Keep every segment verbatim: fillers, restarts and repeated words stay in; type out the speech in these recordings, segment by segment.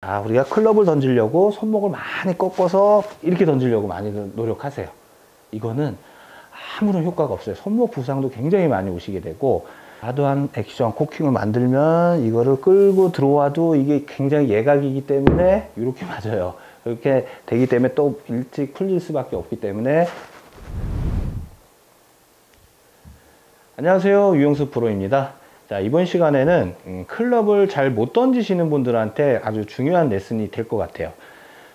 아, 우리가 클럽을 던지려고 손목을 많이 꺾어서 이렇게 던지려고 많이 노력하세요. 이거는 아무런 효과가 없어요. 손목 부상도 굉장히 많이 오시게 되고, 과도한 액션, 코킹을 만들면 이거를 끌고 들어와도 이게 굉장히 예각이기 때문에 이렇게 맞아요. 이렇게 되기 때문에 또 일찍 풀릴 수밖에 없기 때문에. 안녕하세요, 유영수 프로입니다. 자, 이번 시간에는 음, 클럽을 잘 못 던지시는 분들한테 아주 중요한 레슨이 될 것 같아요.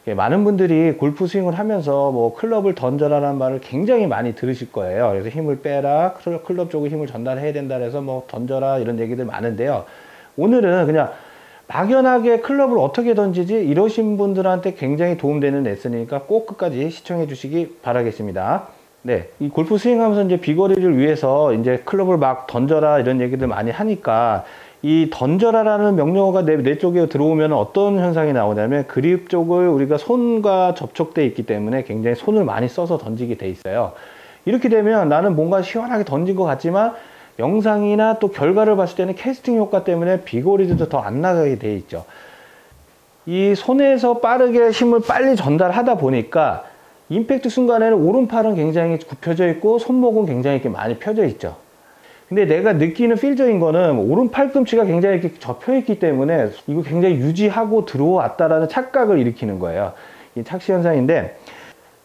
예, 많은 분들이 골프 스윙을 하면서 뭐 클럽을 던져라라는 말을 굉장히 많이 들으실 거예요. 그래서 힘을 빼라, 클럽, 클럽 쪽에 힘을 전달해야 된다 해서 뭐 던져라 이런 얘기들 많은데요. 오늘은 그냥 막연하게 클럽을 어떻게 던지지 이러신 분들한테 굉장히 도움되는 레슨이니까 꼭 끝까지 시청해 주시기 바라겠습니다. 네, 이 골프 스윙하면서 이제 비거리를 위해서 이제 클럽을 막 던져라 이런 얘기들 많이 하니까, 이 던져라라는 명령어가 내, 내 쪽에 들어오면 어떤 현상이 나오냐면, 그립 쪽을 우리가 손과 접촉돼 있기 때문에 굉장히 손을 많이 써서 던지게 돼 있어요. 이렇게 되면 나는 뭔가 시원하게 던진 것 같지만 영상이나 또 결과를 봤을 때는 캐스팅 효과 때문에 비거리도 더 안 나가게 돼 있죠. 이 손에서 빠르게 힘을 빨리 전달하다 보니까 임팩트 순간에는 오른팔은 굉장히 굽혀져 있고 손목은 굉장히 이렇게 많이 펴져 있죠. 근데 내가 느끼는 필저인 거는 오른팔꿈치가 굉장히 이렇게 접혀 있기 때문에 이거 굉장히 유지하고 들어왔다라는 착각을 일으키는 거예요. 이 착시 현상인데,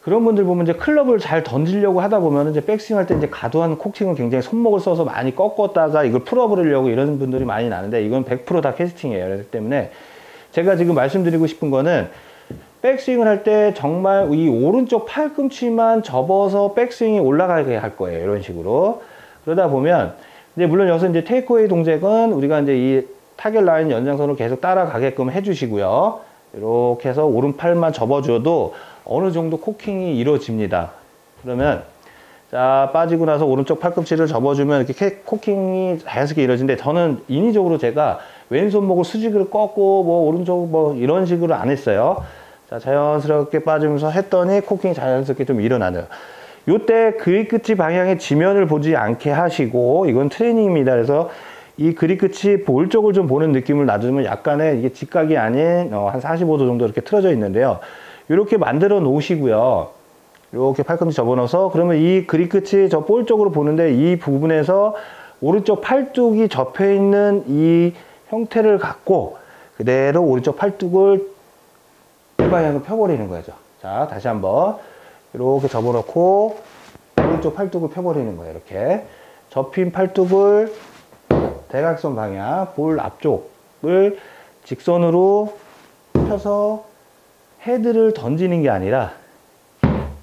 그런 분들 보면 이제 클럽을 잘 던지려고 하다 보면 이제 백스윙 할 때 이제 과도한 콕스윙을 굉장히 손목을 써서 많이 꺾었다가 이걸 풀어버리려고 이런 분들이 많이 나는데, 이건 백 퍼센트 다 캐스팅이에요. 그렇기 때문에 제가 지금 말씀드리고 싶은 거는, 백스윙을 할 때 정말 이 오른쪽 팔꿈치만 접어서 백스윙이 올라가게 할 거예요. 이런 식으로. 그러다 보면 이제 물론 여기서 이제 테이크웨이 동작은 우리가 이제 이 타겟 라인 연장선으로 계속 따라가게끔 해주시고요. 이렇게 해서 오른팔만 접어줘도 어느 정도 코킹이 이루어집니다. 그러면 자, 빠지고 나서 오른쪽 팔꿈치를 접어주면 이렇게 코킹이 자연스럽게 이루어지는데, 저는 인위적으로 제가 왼손목을 수직을 꺾고 뭐 오른쪽 뭐 이런 식으로 안 했어요. 자, 자연스럽게 빠지면서 했더니 코킹이 자연스럽게 좀 일어나네요. 요때 그립 끝이 방향의 지면을 보지 않게 하시고, 이건 트레이닝입니다. 그래서 이 그립 끝이 볼 쪽을 좀 보는 느낌을 놔주면 약간의 이게 직각이 아닌 어, 한 사십오 도 정도 이렇게 틀어져 있는데요. 이렇게 만들어 놓으시고요. 이렇게 팔꿈치 접어넣어서, 그러면 이 그립 끝이 저 볼 쪽으로 보는데, 이 부분에서 오른쪽 팔 쪽이 접혀 있는 이 형태를 갖고 그대로 오른쪽 팔뚝을 방향을 펴버리는 거죠. 자, 다시 한번 이렇게 접어놓고 오른쪽 팔뚝을 펴버리는 거예요. 이렇게 접힌 팔뚝을 대각선 방향 볼 앞쪽을 직선으로 펴서 헤드를 던지는 게 아니라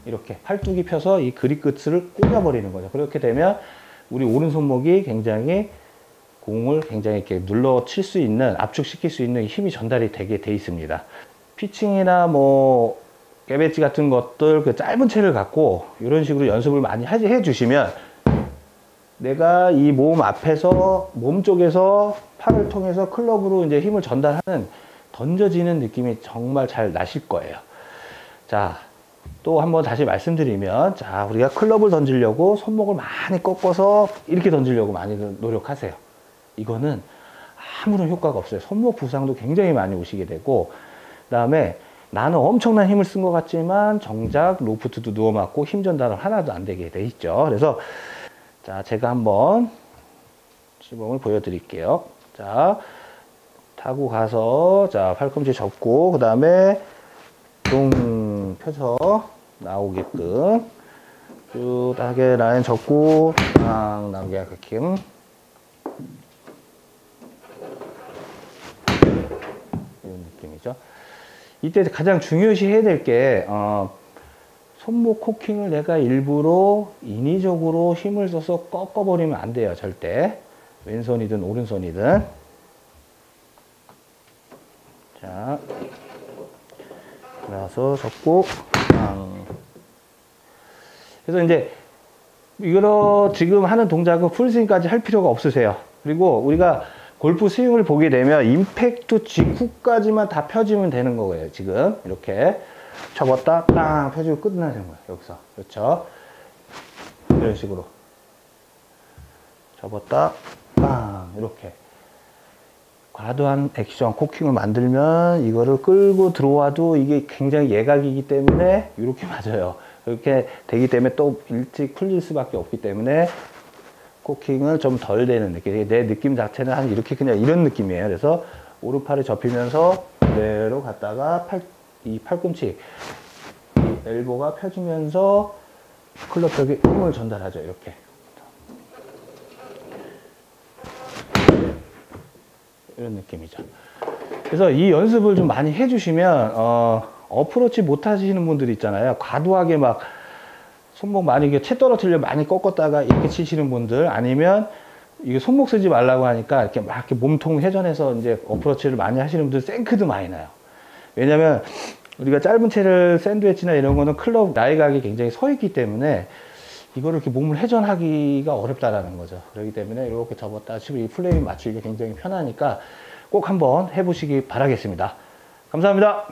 이렇게 팔뚝이 펴서 이 그립 끝을 꽂아버리는 거죠. 그렇게 되면 우리 오른손목이 굉장히 공을 굉장히 이렇게 눌러 칠 수 있는, 압축시킬 수 있는 힘이 전달이 되게 돼 있습니다. 피칭이나 뭐 깨배지 같은 것들, 그 짧은 채를 갖고 이런 식으로 연습을 많이 해 주시면, 내가 이 몸 앞에서 몸 쪽에서 팔을 통해서 클럽으로 이제 힘을 전달하는, 던져지는 느낌이 정말 잘 나실 거예요. 자, 또 한번 다시 말씀드리면, 자, 우리가 클럽을 던지려고 손목을 많이 꺾어서 이렇게 던지려고 많이 노력하세요. 이거는 아무런 효과가 없어요. 손목 부상도 굉장히 많이 오시게 되고, 그 다음에 나는 엄청난 힘을 쓴 것 같지만 정작 로프트도 누워 맞고 힘 전달은 하나도 안 되게 돼 있죠. 그래서 자, 제가 한번 시범을 보여드릴게요. 자, 타고 가서 자, 팔꿈치 접고 그 다음에 둥 펴서 나오게끔 쭉 하게 라인 접고 딱 나오게끔. 이런 느낌이죠. 이때 가장 중요시 해야 될 게, 어, 손목 코킹을 내가 일부러 인위적으로 힘을 써서 꺾어버리면 안 돼요. 절대. 왼손이든 오른손이든. 자, 들어가서 접고. 그래서 이제 이거 지금 하는 동작은 풀스윙까지 할 필요가 없으세요. 그리고 우리가 골프 스윙을 보게 되면 임팩트 직후까지만 다 펴지면 되는 거예요. 지금 이렇게 접었다 땅 펴지고 끝나는 거예요. 여기서. 그렇죠? 이런 식으로 접었다 땅 이렇게. 과도한 액션, 코킹을 만들면 이거를 끌고 들어와도 이게 굉장히 예각이기 때문에 이렇게 맞아요. 이렇게 되기 때문에 또 일찍 풀릴 수밖에 없기 때문에 코킹을 좀 덜 되는 느낌. 내 느낌 자체는 한 이렇게 그냥 이런 느낌이에요. 그래서 오른팔이 접히면서 그대로 갔다가 팔, 이 팔꿈치, 이 엘보가 펴지면서 클럽 쪽에 힘을 전달하죠. 이렇게. 이런 느낌이죠. 그래서 이 연습을 좀 많이 해주시면 어, 어프로치 못하시는 분들이 있잖아요. 과도하게 막 손목 많이 이게 채 떨어뜨려 많이 꺾었다가 이렇게 치시는 분들, 아니면 이게 손목 쓰지 말라고 하니까 이렇게 막 이렇게 몸통 회전해서 이제 어프로치를 많이 하시는 분들 생크도 많이 나요. 왜냐면 우리가 짧은 채를 샌드웨치나 이런 거는 클럽 라이각이 굉장히 서 있기 때문에 이거를 이렇게 몸을 회전하기가 어렵다라는 거죠. 그렇기 때문에 이렇게 접었다 치고 이 플레임 맞추기가 굉장히 편하니까 꼭 한번 해보시기 바라겠습니다. 감사합니다.